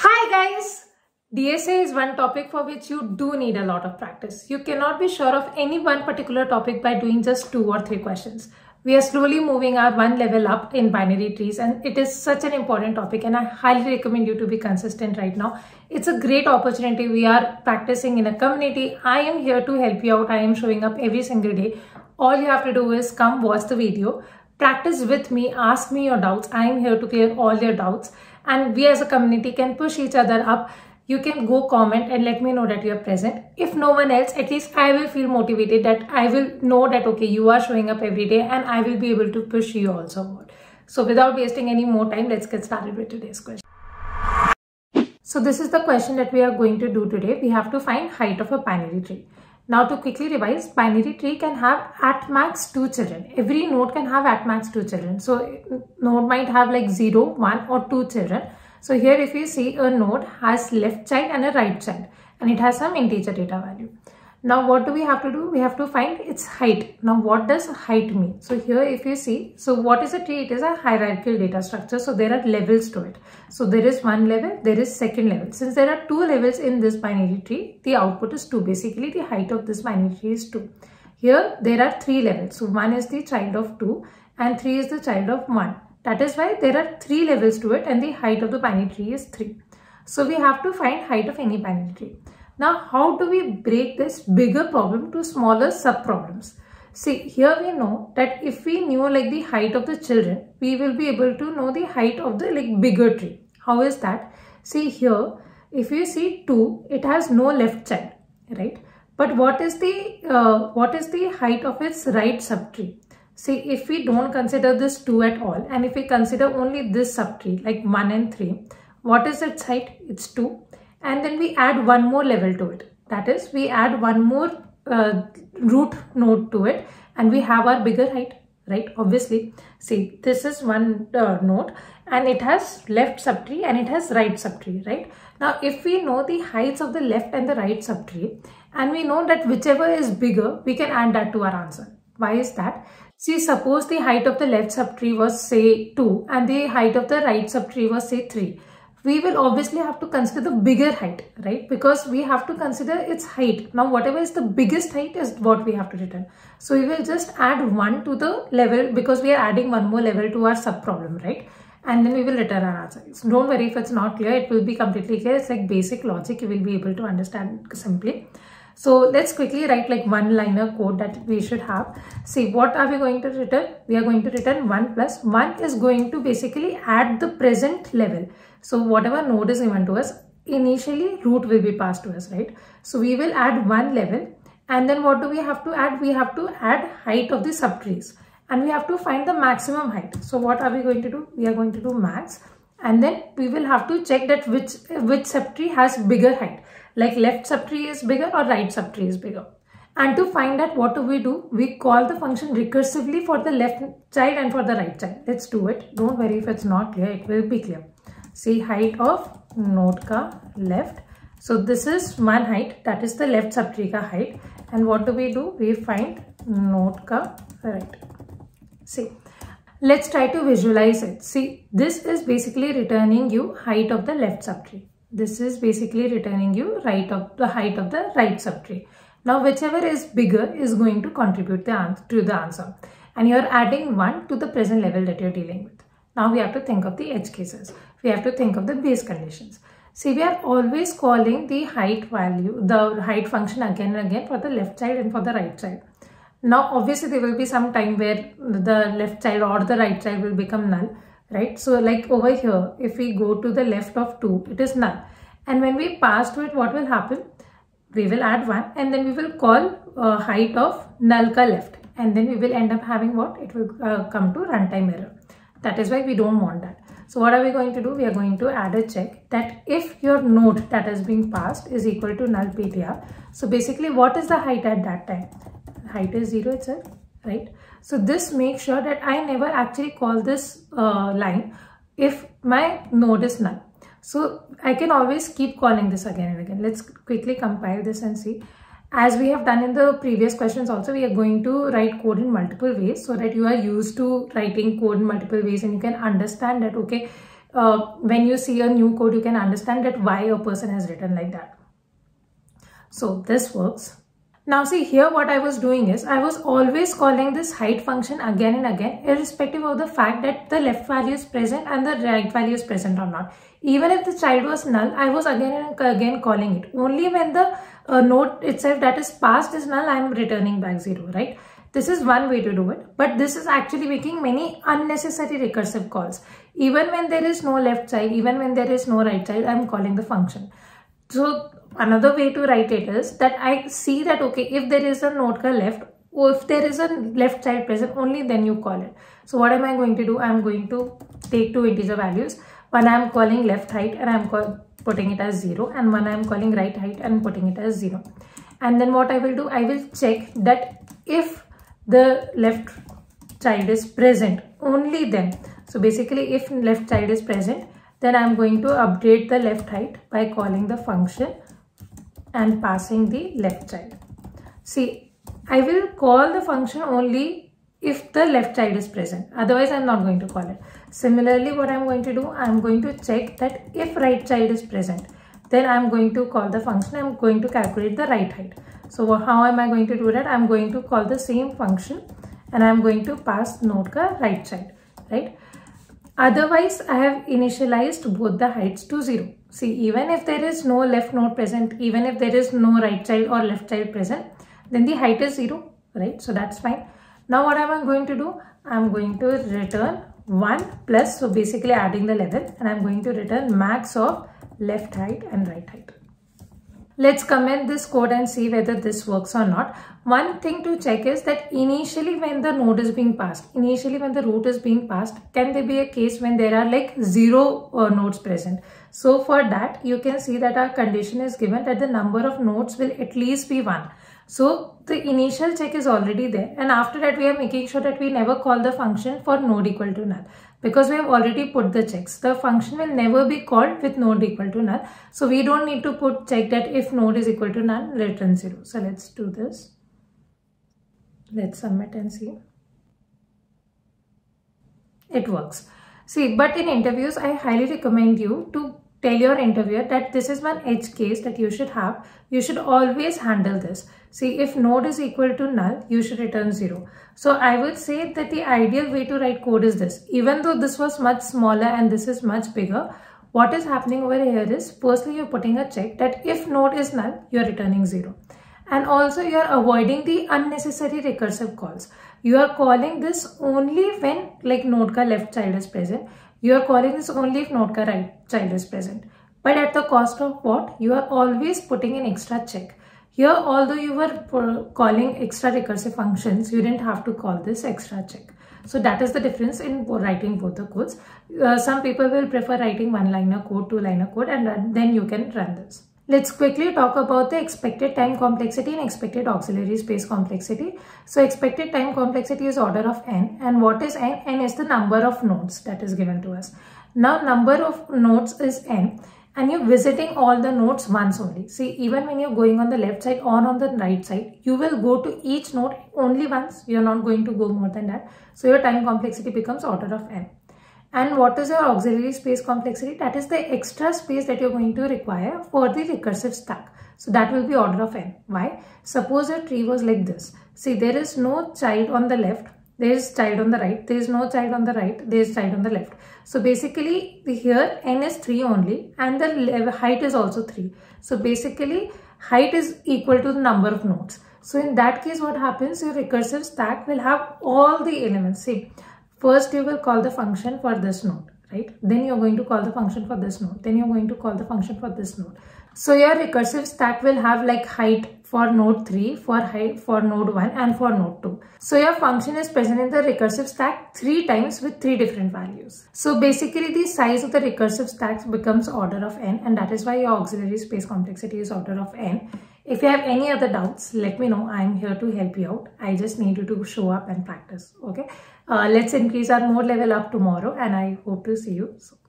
Hi guys! DSA is one topic for which you do need a lot of practice. You cannot be sure of any one particular topic by doing just 2 or 3 questions. We are slowly moving our one level up in binary trees, and it is such an important topic, and I highly recommend you to be consistent right now. It's a great opportunity. We are practicing in a community. I am here to help you out. I am showing up every single day. All you have to do is come watch the video, practice with me, ask me your doubts. I am here to clear all your doubts. And we as a community can push each other up. You can go comment and let me know that you are present. If no one else, at least I will feel motivated, that I will know that, okay, you are showing up every day and I will be able to push you also. So without wasting any more time, let's get started with today's question. So this is the question that we are going to do today. We have to find height of a binary tree. Now to quickly revise, binary tree can have at max 2 children. Every node can have at max 2 children. So node might have like 0, 1 or 2 children. So here if you see, a node has left child and a right child, and it has some integer data value. Now what do we have to do? We have to find its height. Now what does height mean? So here if you see, so what is a tree? It is a hierarchical data structure. So there are levels to it. So there is one level, there is second level. Since there are 2 levels in this binary tree, the output is 2. Basically the height of this binary tree is 2. Here there are 3 levels. So 1 is the child of 2 and 3 is the child of 1. That is why there are 3 levels to it, and the height of the binary tree is 3. So we have to find height of any binary tree. Now how do we break this bigger problem to smaller sub-problems? See, here we know that if we knew like the height of the children, we will be able to know the height of the like bigger tree. How is that? See here, if you see 2, it has no left child, right? But what is the height of its right subtree? See, if we don't consider this 2 at all, and if we consider only this subtree like 1 and 3, what is its height? It's 2. And then we add one more level to it. That is, we add one more root node to it, and we have our bigger height, right? Obviously, see, this is one node, and it has left subtree and it has right subtree, right? Now, if we know the heights of the left and the right subtree, and we know that whichever is bigger, we can add that to our answer. Why is that? See, suppose the height of the left subtree was say 2, and the height of the right subtree was say 3. We will obviously have to consider the bigger height, right? Because we have to consider its height. Now, whatever is the biggest height is what we have to return. So we will just add 1 to the level, because we are adding one more level to our sub-problem, right? And then we will return our answer. So don't worry if it's not clear. It will be completely clear. It's like basic logic. You will be able to understand simply. So let's quickly write like one-liner code that we should have. See, what are we going to return? We are going to return 1 plus 1 is going to basically add the present level. So whatever node is given to us, initially root will be passed to us, right? So we will add one level, and then what do we have to add? We have to add height of the subtrees, and we have to find the maximum height. So what are we going to do? We are going to do max, and then we will have to check that which subtree has bigger height, like left subtree is bigger or right subtree is bigger. And to find that, what do? We call the function recursively for the left child and for the right child. Let's do it. Don't worry if it's not clear. It will be clear. See, height of node ka left. So this is one height, that is the left subtree ka height. And what do? We find node ka right. See, let's try to visualize it. See, this is basically returning you height of the left subtree. This is basically returning you height of the right subtree. Now whichever is bigger is going to contribute to the answer. And you're adding 1 to the present level that you're dealing with. Now we have to think of the edge cases. We have to think of the base conditions. See, we are always calling the height value, the height function again and again for the left child and for the right child. Now, obviously, there will be some time where the left child or the right child will become null, right? So, like over here, if we go to the left of 2, it is null. And when we pass to it, what will happen? We will add 1, and then we will call height of null ka left. And then we will end up having what? It will come to runtime error. That is why we don't want that. So what are we going to do? We are going to add a check that if your node that is being passed is equal to null PTR. So basically, what is the height at that time? Height is 0 itself, right? So this makes sure that I never actually call this line if my node is null. So I can always keep calling this again and again. Let's quickly compile this and see. As we have done in the previous questions also, we are going to write code in multiple ways so that you are used to writing code in multiple ways and you can understand that, okay, when you see a new code, you can understand that why a person has written like that. So this works. Now see here what I was doing is I was always calling this height function again and again, irrespective of the fact that the left value is present and the right value is present or not. Even if the child was null, I was again and again calling it. Only when the note itself that is passed is null, I am returning back 0, right? This is one way to do it, but this is actually making many unnecessary recursive calls. Even when there is no left child, even when there is no right child, I am calling the function. So another way to write it is that I see that, okay, if there is a note ka left or if there is a left child present, only then you call it. So what am I going to do? I am going to take two integer values. One I am calling left height and I am putting it as 0, and one I am calling right height and putting it as 0. And then what I will do, I will check that if the left child is present, only then. So basically if left child is present, then I am going to update the left height by calling the function and passing the left child. See, I will call the function only if the left child is present. Otherwise, I am not going to call it. Similarly, what I am going to do, I am going to check that if right child is present, then I am going to call the function. I am going to calculate the right height. So how am I going to do that? I am going to call the same function and I am going to pass note ka right child, right? Otherwise, I have initialized both the heights to 0. See, even if there is no left node present, even if there is no right child or left child present, then the height is 0, right? So that's fine. Now what am I going to do? I'm going to return 1 plus, so basically adding the level, and I'm going to return max of left height and right height. Let's comment this code and see whether this works or not. One thing to check is that initially when the node is being passed, initially when the root is being passed, can there be a case when there are like 0 nodes present? So for that, you can see that our condition is given that the number of nodes will at least be 1. So the initial check is already there, and after that we are making sure that we never call the function for node equal to null, because we have already put the checks. The function will never be called with node equal to null. So we don't need to put check that if node is equal to null, return 0. So let's do this. Let's submit and see. It works. See, but in interviews, I highly recommend you to tell your interviewer that this is one edge case that you should have. You should always handle this. See, if node is equal to null, you should return 0. So I would say that the ideal way to write code is this. Even though this was much smaller and this is much bigger, what is happening over here is, firstly, you're putting a check that if node is null, you're returning 0. And also you are avoiding the unnecessary recursive calls. You are calling this only when like node ka left child is present. You are calling this only if node ka right child is present. But at the cost of what? You are always putting an extra check. Here, although you were calling extra recursive functions, you didn't have to call this extra check. So that is the difference in writing both the codes. Some people will prefer writing one-liner code, two-liner code, and then you can run this. Let's quickly talk about the expected time complexity and expected auxiliary space complexity. So expected time complexity is order of n, and what is n? n is the number of nodes that is given to us. Now number of nodes is n, and you're visiting all the nodes once only. See, even when you're going on the left side or on the right side, you will go to each node only once. You're not going to go more than that. So your time complexity becomes order of n. And what is your auxiliary space complexity? That is the extra space that you're going to require for the recursive stack. So that will be order of n. Why? Suppose a tree was like this. See, there is no child on the left. There is child on the right. There is no child on the right. There is child on the left. So basically here n is 3 only, and the height is also 3. So basically height is equal to the number of nodes. So in that case, what happens? Your recursive stack will have all the elements. See, first you will call the function for this node, right? Then you're going to call the function for this node. Then you're going to call the function for this node. So your recursive stack will have like height for node 3, for height for node 1, and for node 2. So your function is present in the recursive stack 3 times with 3 different values. So basically the size of the recursive stack becomes order of n, and that is why your auxiliary space complexity is order of n. If you have any other doubts, let me know. I am here to help you out. I just need you to show up and practice. Okay. Let's increase our mode level up tomorrow, and I hope to see you soon.